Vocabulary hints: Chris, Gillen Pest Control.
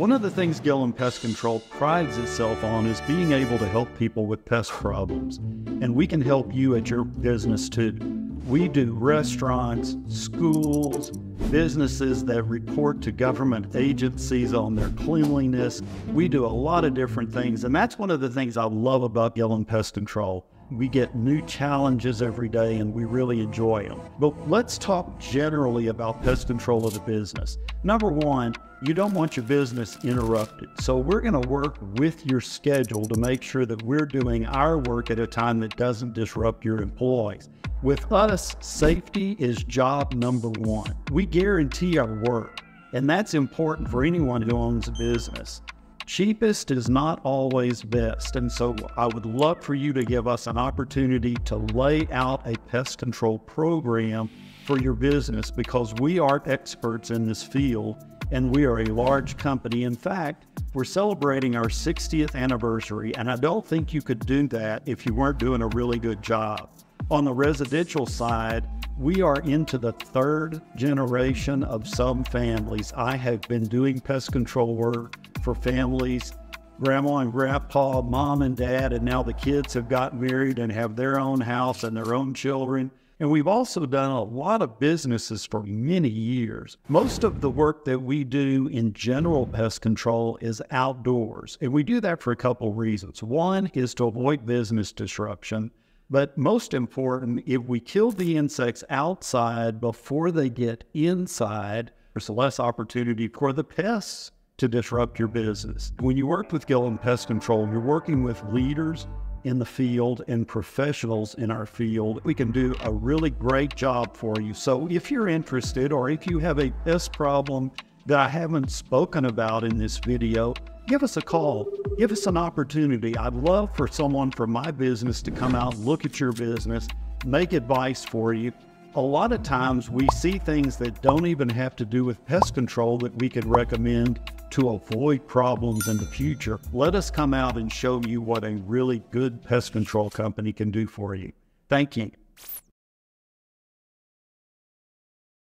One of the things Gillen Pest Control prides itself on is being able to help people with pest problems. And we can help you at your business too. We do restaurants, schools, businesses that report to government agencies on their cleanliness. We do a lot of different things, and that's one of the things I love about Gillen Pest Control. We get new challenges every day and we really enjoy them. But let's talk generally about pest control of the business. Number one, you don't want your business interrupted. So we're gonna work with your schedule to make sure that we're doing our work at a time that doesn't disrupt your employees. With us, safety is job number one. We guarantee our work, and that's important for anyone who owns a business. Cheapest is not always best, and so I would love for you to give us an opportunity to lay out a pest control program for your business, because we are experts in this field and we are a large company. In fact, we're celebrating our 60th anniversary, and I don't think you could do that if you weren't doing a really good job. On the residential side, we are into the third generation of some families. I have been doing pest control work for families, grandma and grandpa, mom and dad, and now the kids have got married and have their own house and their own children. And we've also done a lot of businesses for many years. Most of the work that we do in general pest control is outdoors, and we do that for a couple reasons. One is to avoid business disruption, but most important, if we kill the insects outside before they get inside, there's less opportunity for the pests to disrupt your business. When you work with Gillen Pest Control, you're working with leaders in the field and professionals in our field. We can do a really great job for you. So if you're interested, or if you have a pest problem that I haven't spoken about in this video, give us a call, give us an opportunity. I'd love for someone from my business to come out, look at your business, make advice for you. A lot of times we see things that don't even have to do with pest control that we could recommend to avoid problems in the future. Let us come out and show you what a really good pest control company can do for you. Thank you.